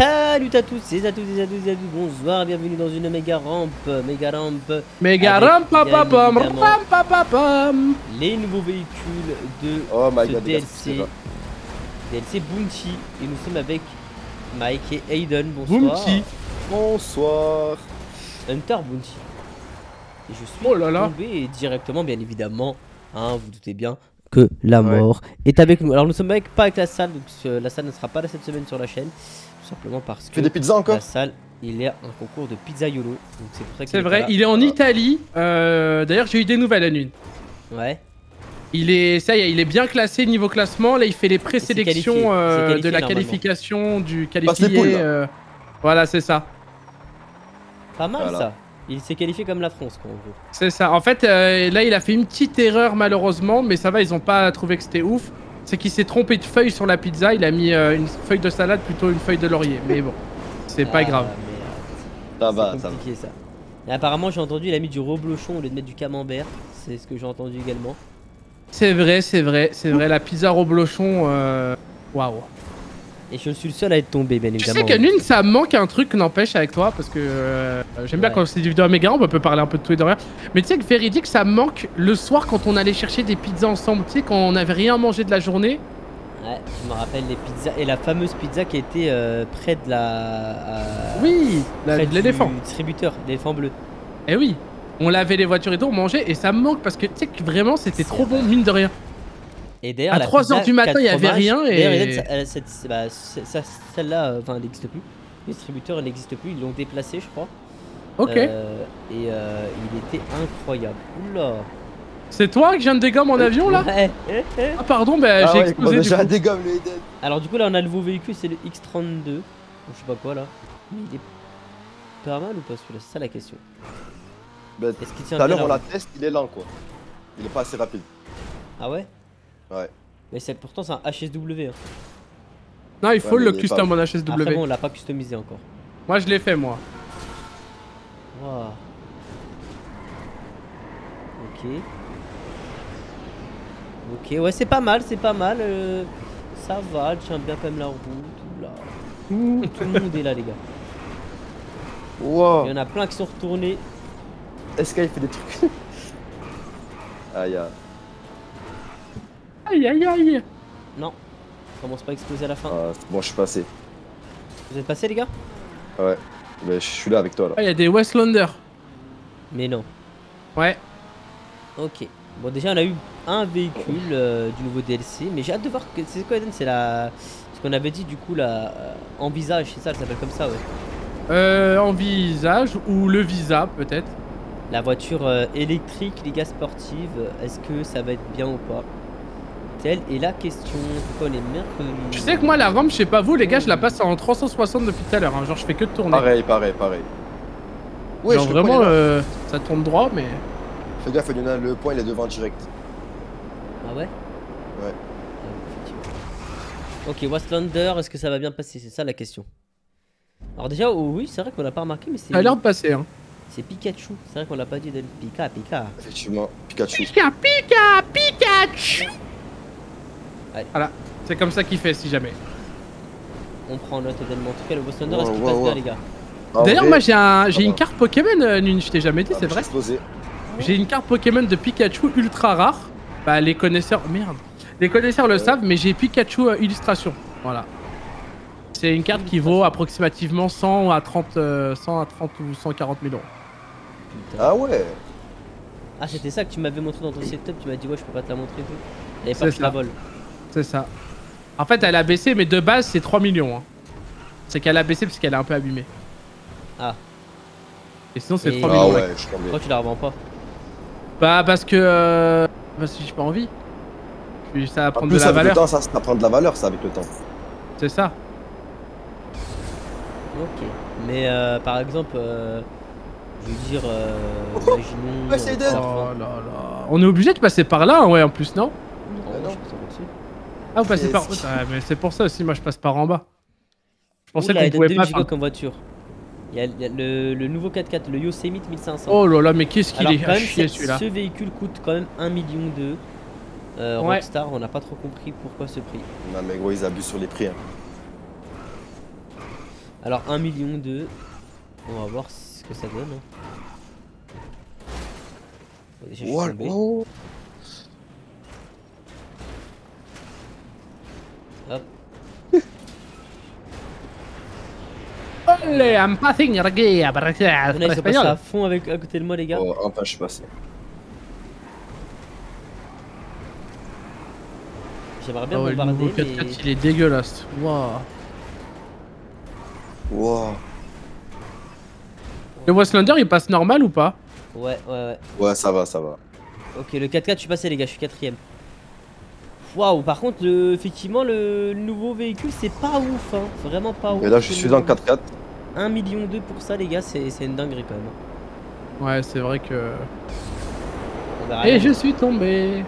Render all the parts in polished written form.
Salut à tous et à toutes et à tous et à tous, bonsoir, bienvenue dans une méga rampe, les nouveaux véhicules de DLC Bounty, et nous sommes avec Mike et Aiden, bonsoir. Bounty, bonsoir. Hunter Bounty. Et je suis tombé directement, bien évidemment, hein, vous doutez bien que la mort est avec nous. Alors nous sommes pas avec Lasalle, donc Lasalle ne sera pas là cette semaine sur la chaîne. Simplement parce que des pizzas encore. Lasalle, il y a un concours de pizza YOLO. C'est vrai, il est en Italie. D'ailleurs, j'ai eu des nouvelles à Nune. Ouais. Il est, ça y est, il est bien classé niveau classement. Là, il fait les présélections de la qualification du qualifié. Voilà, c'est ça. Pas mal ça. Il s'est qualifié comme la France, quoi, en gros. C'est ça. En fait, là, il a fait une petite erreur malheureusement, mais ça va. Ils ont pas trouvé que c'était ouf. C'est qu'il s'est trompé de feuille sur la pizza, il a mis une feuille de salade plutôt une feuille de laurier, mais bon, c'est pas grave. Ça va, ça va. Et apparemment, j'ai entendu, il a mis du Roblochon au lieu de mettre du camembert, c'est ce que j'ai entendu également. C'est vrai, c'est vrai, c'est vrai, la pizza Roblochon, waouh. Et je suis le seul à être tombé, bien évidemment. Tu sais qu'à Nune, ça manque un truc, n'empêche, avec toi, parce que j'aime bien quand c'est des vidéos à méga, on peut parler un peu de tout et de rien. Mais tu sais que véridique, ça manque le soir quand on allait chercher des pizzas ensemble, tu sais, quand on n'avait rien mangé de la journée. Ouais, je me rappelle les pizzas, et la fameuse pizza qui était près de la... oui, de l'éléphant. Le distributeur, l'éléphant bleu. Eh oui, on lavait les voitures et tout, on mangeait, et ça manque, parce que tu sais que vraiment, c'était trop bon, mine de rien. Et d'ailleurs, à 3h du matin, il n'y avait rien. Et celle-là, enfin, elle n'existe plus. Le distributeur, elle n'existe plus. Ils l'ont déplacé, je crois. Ok. Et il était incroyable. Oula. C'est toi qui viens de dégommer mon avion, là? Ah, pardon, bah, j'ai explosé. J'ai dégommé le Eden. Alors, du coup, là, on a le nouveau véhicule, c'est le X32. Je sais pas quoi, là. Il est pas mal ou pas celui-là? C'est ça la question. Est-ce qu'il tient bien? Tout à l'heure, on la teste, il est lent, quoi. Il est pas assez rapide. Ah ouais? Ouais. Mais pourtant c'est un HSW. Hein. Non, il faut le custom en HSW. Après, bon, on l'a pas customisé encore. Moi je l'ai fait moi. Waouh. Ok. Ok, ouais, c'est pas mal, c'est pas mal. Ça va, je tiens bien quand même la route. Là. Tout le monde est là, les gars. Wow. Il y en a plein qui sont retournés. Est-ce qu'il fait des trucs? Aïe. Aïe aïe aïe! Non, ça commence pas à exploser à la fin. Bon, je suis passé. Vous êtes passé, les gars? Ouais, mais je suis là avec toi là. Ah, y'a des Westlander. Mais non. Ouais. Ok, bon, déjà on a eu un véhicule du nouveau DLC, mais j'ai hâte de voir. C'est quoi, Eden? C'est la. Ce qu'on avait dit du coup là. Envisage, c'est ça, elle s'appelle comme ça, ouais. Envisage ou le Visa peut-être. La voiture électrique, les gars, sportive, est-ce que ça va être bien ou pas? Et la question, pourquoi les merdes? Tu sais que moi la rampe, je sais pas vous les gars, je la passe en 360 depuis tout à l'heure, hein. Genre je fais que de tourner. Pareil. Ouais, genre vraiment ça tourne droit mais... Fais gaffe, le point il est devant direct. Ah ouais? Ouais. Ok, Westlander, est-ce que ça va bien passer? C'est ça la question. Alors déjà, oui, c'est vrai qu'on l'a pas remarqué mais c'est... Ça a l'air de passer hein. C'est Pikachu, c'est vrai qu'on l'a pas dit d'elle. Pika. Effectivement, Pikachu. Pikachu. Allez. Voilà, c'est comme ça qu'il fait si jamais. On prend note également. En tout cas, le Westlander, est-ce qu'il passe bien, les gars? D'ailleurs, moi j'ai une carte Pokémon, Nune, je t'ai jamais dit, c'est vrai. J'ai une carte Pokémon de Pikachu ultra rare. Bah, les connaisseurs. Merde. Les connaisseurs le savent, mais j'ai Pikachu illustration. Voilà. C'est une carte qui vaut approximativement 100 à 30 ou 140 000 euros. Putain. Ah ouais. Ah, c'était ça que tu m'avais montré dans ton setup. Tu m'as dit, ouais, je peux pas te la montrer. Et pas que je la vole. C'est ça. En fait, elle a baissé, mais de base, c'est 3 millions. Hein. C'est qu'elle a baissé parce qu'elle est un peu abîmée. Ah. Et sinon, c'est 3 millions. Ouais, pourquoi tu la revends pas? Bah, parce que. Parce que j'ai pas envie. Puis ça va prendre de la valeur. Ça va prendre de la valeur, ça, avec le temps. C'est ça. Ok. Mais par exemple, je veux dire. Imaginons. Oh là là. On est obligé de passer par là, hein, ouais, en plus, non? Non. Ah, vous passez par haut? Ah, mais c'est pour ça aussi, moi je passe par en bas. Je pensais qu'on pouvait pas. Comme voiture. Il y a le nouveau 4x4, le Yosemite 1500. Oh là là, mais qu'est-ce qu'il est à chier celui-là. Ce véhicule coûte quand même 1 million de Rockstar, on n'a pas trop compris pourquoi ce prix. Non, mais gros, ils abusent sur les prix. Hein. Alors 1 million de... On va voir ce que ça donne. Wow. Hop. Allez, I'm passing, regarde, on est passé à fond avec, à côté de moi les gars. Oh, enfin je suis passé. J'aimerais bien bombarder. Le 4x4 mais... il est dégueulasse. Waouh. Wow. Le Westlander il passe normal ou pas? Ouais, ouais, ouais. Ouais, ça va, ça va. Ok, le 4x4, je suis passé les gars, je suis quatrième. Waouh, par contre, effectivement, le nouveau véhicule, c'est pas ouf, hein. Vraiment pas ouf. Et là, je suis dans le 4x4. 1 million 2 pour ça, les gars, c'est une dinguerie quand même. Ouais, c'est vrai que... Et je suis tombé.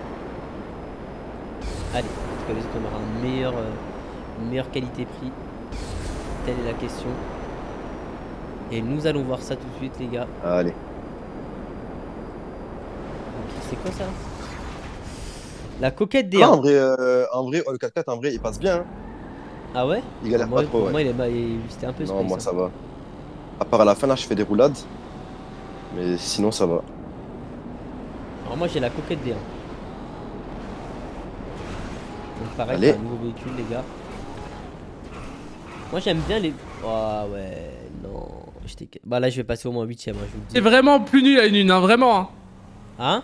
Allez, en tout cas, les autres, on aura un meilleur, meilleure qualité-prix. Telle est la question. Et nous allons voir ça tout de suite, les gars. Allez. C'est quoi ça? La coquette D1. Ah, en vrai, le 4x4, en vrai, il passe bien. Hein. Ah ouais? Il galère pas trop. Moi, c'était un peu space. Non, moi, hein. Ça va. À part à la fin, là, je fais des roulades. Mais sinon, ça va. Alors, moi, j'ai la coquette D1. Donc, pareil, c'est un nouveau véhicule, les gars. Moi, j'aime bien les. Ah oh, ouais, non. Bah, là, je vais passer au moins 8ème. Hein, c'est vraiment plus nul à une, hein, vraiment. Hein, hein?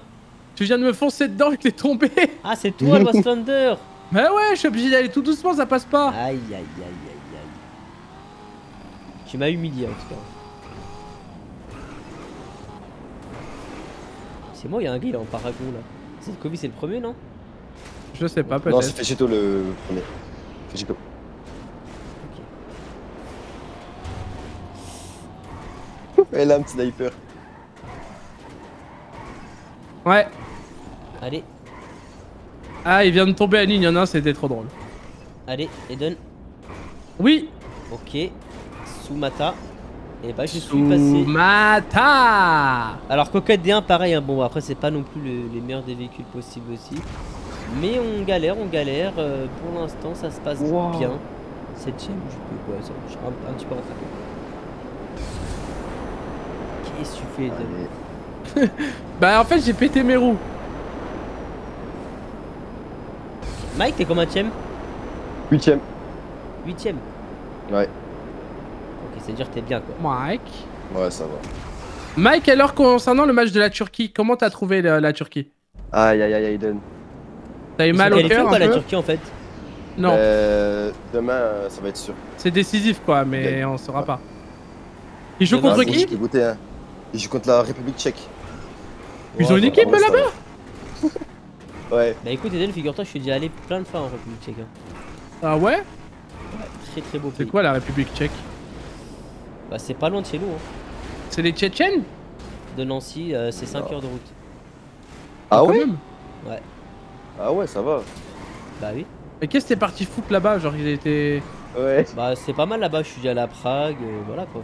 Tu viens de me foncer dedans, je l'ai tombé. Ah, c'est toi, Westlander. Mais ouais, je suis obligé d'aller tout doucement, ça passe pas. Aïe, aïe, aïe, aïe, aïe. Tu m'as humilié en tout cas. C'est moi, il y a un gars, il est en Paragon là. C'est Kobi, c'est le premier, non? Je sais pas, peut-être. Non, c'est Faisto le premier. Faisto. Ok. Elle a un petit sniper. Ouais. Allez. Ah, il vient de tomber à ligne, il y en a un, c'était trop drôle. Allez, Eden. Oui. Ok. Soumata. Et bah, je suis passé. Soumata. Alors, Coquette D1, pareil. Hein. Bon, après, c'est pas non plus les meilleurs des véhicules possibles aussi. Mais on galère, on galère. Pour l'instant, ça se passe bien. 7ème, je peux quoi, ça, je suis un petit peu en train. Qu'est-ce que tu fais, Eden? Bah en fait j'ai pété mes roues. Mike, t'es combien de 8ème. 8ème. Ouais. Ok, c'est dur, t'es bien quoi. Mike. Ouais, ça va. Mike, alors concernant le match de la Turquie, comment t'as trouvé la Turquie? Aïe aïe aïe, Aiden. T'as eu mal au cœur ou quoi, la Turquie en fait? Non. Demain ça va être sûr. C'est décisif quoi, mais on saura pas. Il joue contre qui? Il joue contre la République Tchèque. Ils ont une équipe là-bas. Ouais. Bah écoute Eden, figure-toi, je suis déjà allé plein de fois en République Tchèque. Ah ouais? Ouais, très très beau pays. C'est quoi la République Tchèque? Bah c'est pas loin de chez nous. Hein. C'est les Tchétchènes? De Nancy, c'est 5 heures de route. Ah ouais? Ouais. Ah ouais, ça va. Bah oui. Mais qu'est-ce que t'es parti foutre là-bas? Genre ils étaient... Ouais. Bah c'est pas mal là-bas, je suis déjà allé à Prague, voilà quoi.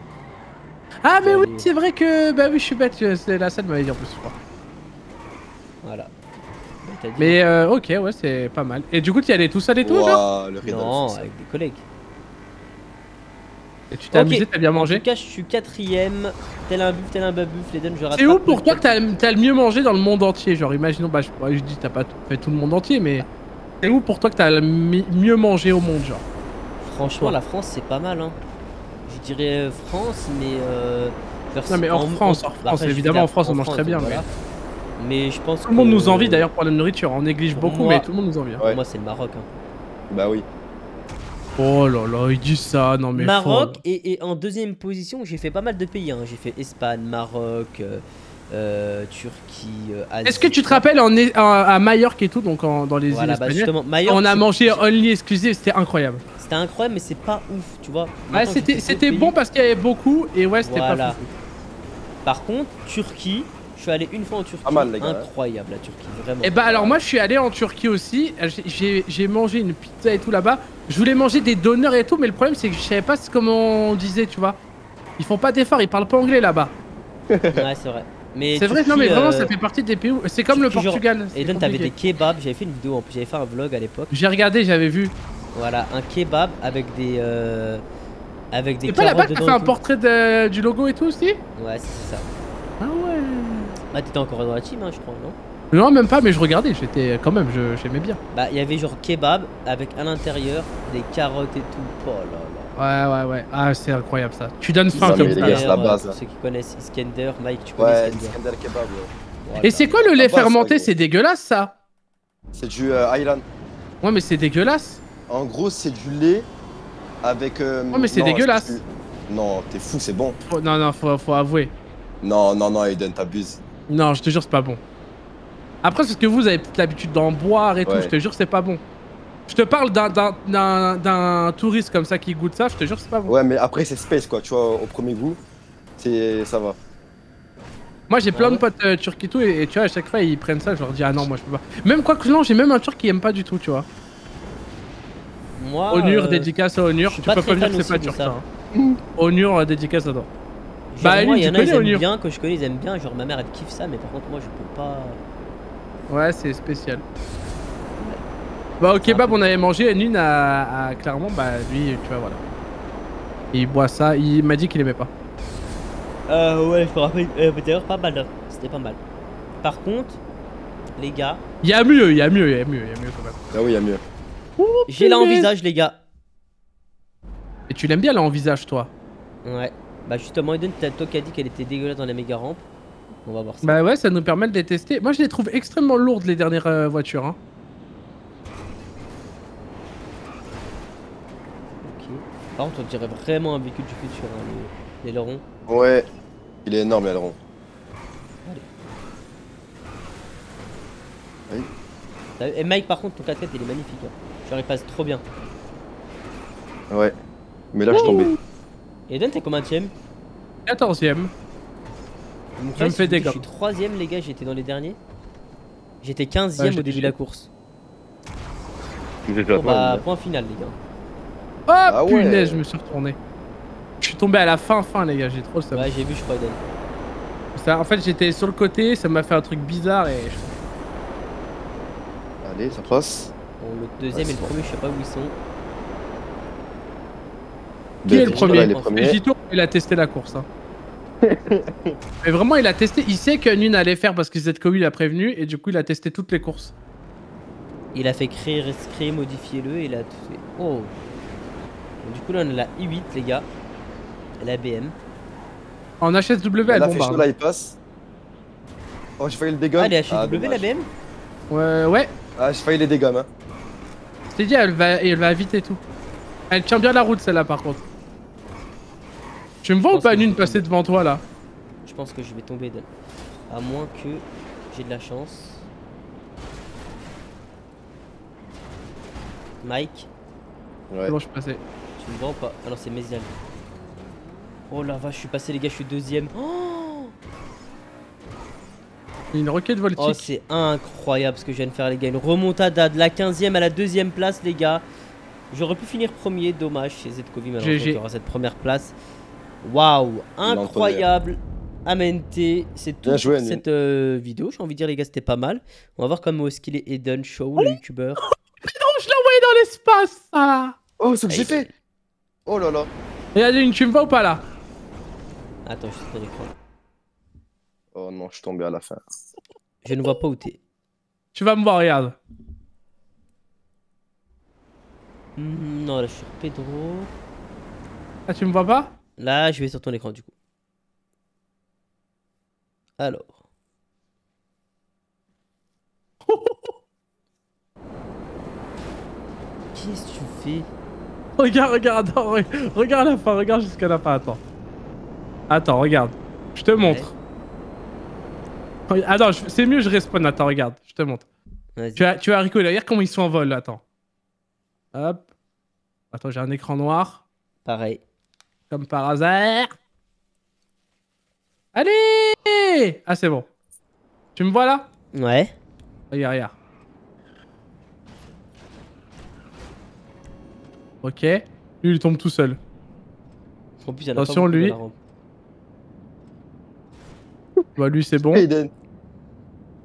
Ah mais oui, c'est vrai que... Bah oui, je suis bête, c'est la scène m'avait dit en plus, je crois. Voilà. Mais ok, ouais, c'est pas mal. Et du coup, tu y allais tout seul et tout, genre? Non, avec des collègues. Et tu t'es amusé, t'as bien mangé? En tout cas, je suis 4ème, tel un babuff, les donnes, je rattrape. C'est où pour toi que t'as le mieux mangé dans le monde entier? Genre, imaginons, bah je dis, t'as pas fait tout le monde entier, mais... C'est où pour toi que t'as le mieux mangé au monde, genre? Franchement, la France, c'est pas mal, hein. Je dirais France, mais non mais hors France, bah, évidemment en France on mange très bien, voilà. Mais je pense tout le monde nous envie d'ailleurs pour la nourriture, on néglige beaucoup, moi, mais tout le monde nous envie. Pour moi c'est le Maroc. Hein. Bah oui. Oh là là, il dit ça, non mais Maroc et en deuxième position j'ai fait pas mal de pays, hein. J'ai fait Espagne, Maroc, Turquie, Asie. Est-ce que tu te rappelles à Mallorque et tout, donc dans les îles espagnoles, on a mangé only exclusive, c'était incroyable. C'était incroyable, mais c'est pas ouf, tu vois. Ouais, c'était bon parce qu'il y avait beaucoup, et ouais, c'était pas fou. Par contre, Turquie, je suis allé une fois en Turquie, incroyable la Turquie, vraiment. Et bah alors moi, je suis allé en Turquie aussi, j'ai mangé une pizza et tout là-bas. Je voulais manger des donneurs et tout, mais le problème, c'est que je savais pas comment on disait, tu vois. Ils font pas d'efforts, ils parlent pas anglais là-bas. Ouais, c'est vrai. C'est vrai, non mais vraiment ça fait partie des pays où... C'est comme le Portugal. Et donc t'avais des kebabs, j'avais fait une vidéo en plus, j'avais fait un vlog à l'époque. J'ai regardé, j'avais vu. Voilà, un kebab avec des avec des carottes dedans. C'est pas là-bas que t'as fait un portrait de, du logo et tout aussi? Ouais, c'est ça. Ah ouais. Bah t'étais encore dans la team, hein, je crois, non? Non, même pas, mais je regardais, j'étais quand même, j'aimais bien. Bah, il y avait genre kebab avec à l'intérieur des carottes et tout. Oh là là. Ouais, ouais, ouais. Ah, c'est incroyable ça. Tu donnes faim comme ça. Ceux qui connaissent Iskender, Mike, tu connais Iskender Kebab. Ouais. Voilà. Et c'est quoi le lait fermenté? C'est dégueulasse ça. C'est du Highland. Ouais, mais c'est dégueulasse. En gros, c'est du lait avec. Oh, mais c'est dégueulasse. Non, t'es fou, c'est bon. Oh, non, non, faut avouer. Non, non, non, Aiden, t'abuses. Non, je te jure, c'est pas bon. Après, parce que vous avez l'habitude d'en boire et tout, je te jure, c'est pas bon. Je te parle d'un touriste comme ça qui goûte ça, je te jure, c'est pas bon. Ouais, mais après, c'est space quoi, tu vois, au premier goût, ça va. Moi, j'ai plein de potes turcs et tout, et tu vois, à chaque fois, ils prennent ça, je leur dis, ah non, moi, je peux pas. Même quoi que non, j'ai même un turc qui aime pas du tout, tu vois. Moi. Onur, dédicace à Onur, tu peux pas me dire que c'est pas turc, ça. Onur, dédicace à toi. Bah, il y en a, ils aiment bien, que je connais, ils aiment bien, genre ma mère, elle kiffe ça, mais par contre, moi, je peux pas. Ouais, c'est spécial. Bah, au kebab, on avait mangé et Nune à clairement, bah lui, tu vois, voilà. Il boit ça, il m'a dit qu'il aimait pas. Ouais, je me rappelle, d'ailleurs, pas mal, c'était pas mal. Par contre, les gars. Il y a mieux quand même. Ah oui, il y a mieux. J'ai là en visage, les gars. Et tu l'aimes bien là en visage, toi? Ouais, bah justement, Eden, t'as toi qui a dit qu'elle était dégueulasse dans les méga rampes. On va voir ça. Bah ouais, ça nous permet de les tester. Moi je les trouve extrêmement lourdes les dernières voitures. Hein. Ok. Par contre on dirait vraiment un véhicule du futur, hein, l'aileron. Ouais, il est énorme l'aileron. Allez. Oui. Et Mike par contre ton 4x4 il est magnifique. Hein. Genre il passe trop bien. Ouais. Mais là je suis tombé. Eden t'es combien de 14ème. Donc, je me fais des gars. Je suis 3ème, les gars, j'étais dans les derniers. J'étais 15ème au début de la course. Bon, bah, point final, les gars. Oh ah punaise, ouais. Je me suis retourné. Je suis tombé à la fin, les gars, j'ai trop le seum. Ouais, j'ai vu, je crois, Eden. En fait, j'étais sur le côté, ça m'a fait un truc bizarre et. Allez, ça passe. Bon, le deuxième et le premier, je sais pas où ils sont. Qui est le premier? Gito, il a testé la course. Hein. Mais vraiment il a testé, il sait que Nune allait faire parce que Zedkowu l'a prévenu et du coup il a testé toutes les courses. Il a fait créer, rescréer, modifier le et il a tout fait. Oh. Du coup là on a la I8 les gars, la BM. En HSW elle bombarde. Là il passe. Oh j'ai failli le dégomme. Ah les HSW la BM. Ouais ouais. Ah j'ai failli les dégommes hein. Je t'ai dit elle va vite et tout. Elle tient bien la route celle-là par contre. Tu me vois ou pas Nune passer devant toi là? Je pense que je vais tomber d'elle. À moins que j'ai de la chance. Mike. Ouais. Bon, je suis passé. Tu me vois ou pas? Alors c'est Méziane. Oh la vache, je suis passé les gars, je suis 2ème. Oh une roquette voltique. Oh c'est incroyable ce que je viens de faire les gars. Une remontada de la 15ème à la 2ème place les gars. J'aurais pu finir premier, dommage chez Zedkowu malheureusement aura cette première place. Waouh, incroyable, AMNT, c'est tout pour cette vidéo, j'ai envie de dire les gars c'était pas mal. On va voir comment est-ce qu'il est Eden Show, le youtubeur. Non, je l'ai envoyé dans l'espace ah. Oh, c'est ce que j'ai fait. Oh là là. Regardez, tu me vois ou pas là? Attends, je suis sur l'écran. Oh non, je suis tombé à la fin. Je ne vois pas où t'es. Tu vas me voir, regarde. Non, là je suis sur Pedro. Ah, tu me vois pas? Là, je vais sur ton écran du coup. Alors. Qu'est-ce que tu fais? Regarde la fin, regarde jusqu'à la fin, attends. Attends, regarde. Je te montre. Attends, c'est mieux, je respawn, attends, regarde, je te montre. Tu as rigoler, regarde comment ils sont en vol, là, attends. Hop. Attends, j'ai un écran noir. Pareil. Comme par hasard. Allez! Ah, c'est bon. Tu me vois là? Ouais. Regarde. Ok. Lui, il tombe tout seul. Attention, lui. Bah, lui, c'est bon.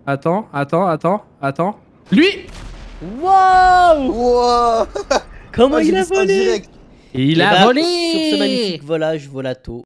Attends. Lui! Wow! Comment il a volé? Et il a volé sur ce magnifique volage volato.